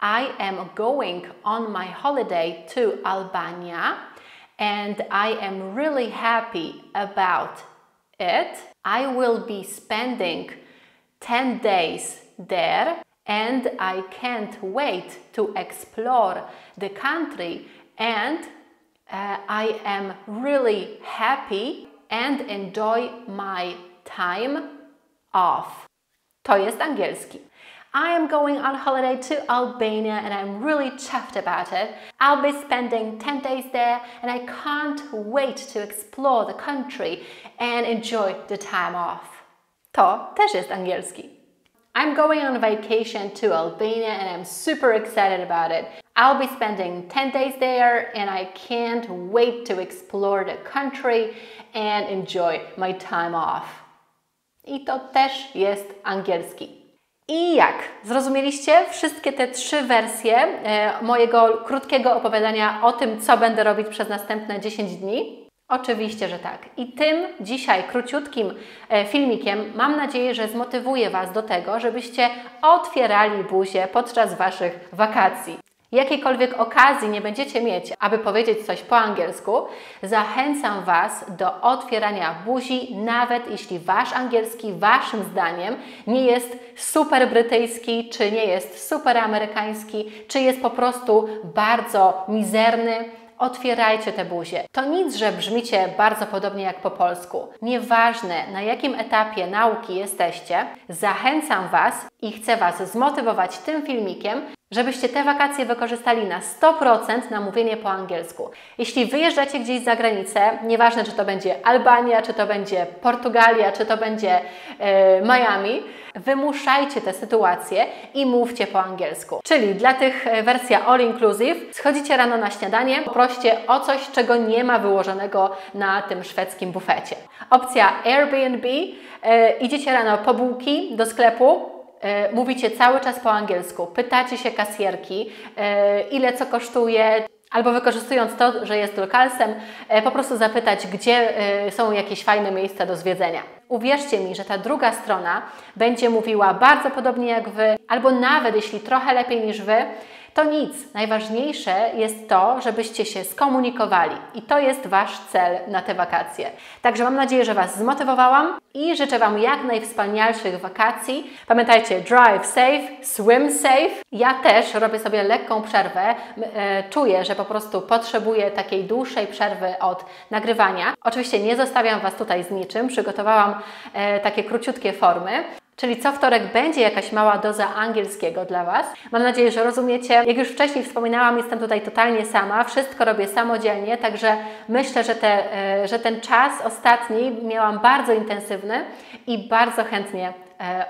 I am going on my holiday to Albania and I am really happy about it. I will be spending 10 days there and I can't wait to explore the country and I am really happy and enjoy my time off. To jest angielski. I am going on holiday to Albania and I'm really chuffed about it. I'll be spending 10 days there and I can't wait to explore the country and enjoy the time off. To też jest angielski. I'm going on vacation to Albania and I'm super excited about it. I'll be spending 10 days there and I can't wait to explore the country and enjoy my time off. I to też jest angielski. I jak? Zrozumieliście wszystkie te trzy wersje mojego krótkiego opowiadania o tym, co będę robić przez następne 10 dni? Oczywiście, że tak. I tym dzisiaj króciutkim filmikiem mam nadzieję, że zmotywuję Was do tego, żebyście otwierali buzię podczas Waszych wakacji. Jakiejkolwiek okazji nie będziecie mieć, aby powiedzieć coś po angielsku, zachęcam Was do otwierania buzi, nawet jeśli Wasz angielski, Waszym zdaniem, nie jest super brytyjski, czy nie jest super amerykański, czy jest po prostu bardzo mizerny. Otwierajcie te buzie. To nic, że brzmicie bardzo podobnie jak po polsku. Nieważne, na jakim etapie nauki jesteście, zachęcam Was i chcę Was zmotywować tym filmikiem, żebyście te wakacje wykorzystali na 100% na mówienie po angielsku. Jeśli wyjeżdżacie gdzieś za granicę, nieważne czy to będzie Albania, czy to będzie Portugalia, czy to będzie Miami, wymuszajcie tę sytuację i mówcie po angielsku. Czyli dla tych wersja all inclusive, schodzicie rano na śniadanie, poproście o coś, czego nie ma wyłożonego na tym szwedzkim bufecie. Opcja Airbnb, idziecie rano po bułki do sklepu, mówicie cały czas po angielsku, pytacie się kasjerki, ile co kosztuje, albo wykorzystując to, że jest lokalsem, po prostu zapytać, gdzie są jakieś fajne miejsca do zwiedzenia. Uwierzcie mi, że ta druga strona będzie mówiła bardzo podobnie jak Wy, albo nawet jeśli trochę lepiej niż Wy, to nic. Najważniejsze jest to, żebyście się skomunikowali i to jest Wasz cel na te wakacje. Także mam nadzieję, że Was zmotywowałam i życzę Wam jak najwspanialszych wakacji. Pamiętajcie, drive safe, swim safe. Ja też robię sobie lekką przerwę. Czuję, że po prostu potrzebuję takiej dłuższej przerwy od nagrywania. Oczywiście nie zostawiam Was tutaj z niczym. Przygotowałam takie króciutkie formy. Czyli co wtorek będzie jakaś mała doza angielskiego dla Was. Mam nadzieję, że rozumiecie. Jak już wcześniej wspominałam, jestem tutaj totalnie sama. Wszystko robię samodzielnie, także myślę, że ten czas ostatni miałam bardzo intensywny i bardzo chętnie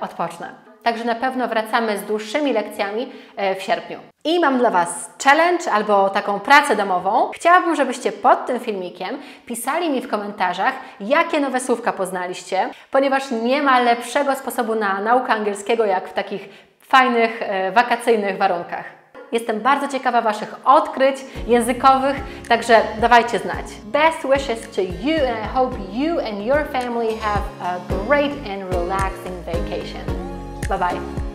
odpocznę. Także na pewno wracamy z dłuższymi lekcjami w sierpniu. I mam dla Was challenge albo taką pracę domową. Chciałabym, żebyście pod tym filmikiem pisali mi w komentarzach, jakie nowe słówka poznaliście, ponieważ nie ma lepszego sposobu na naukę angielskiego jak w takich fajnych, wakacyjnych warunkach. Jestem bardzo ciekawa Waszych odkryć językowych, także dawajcie znać. Best wishes to you and I hope you and your family have a great and relaxing vacation. Bye-bye.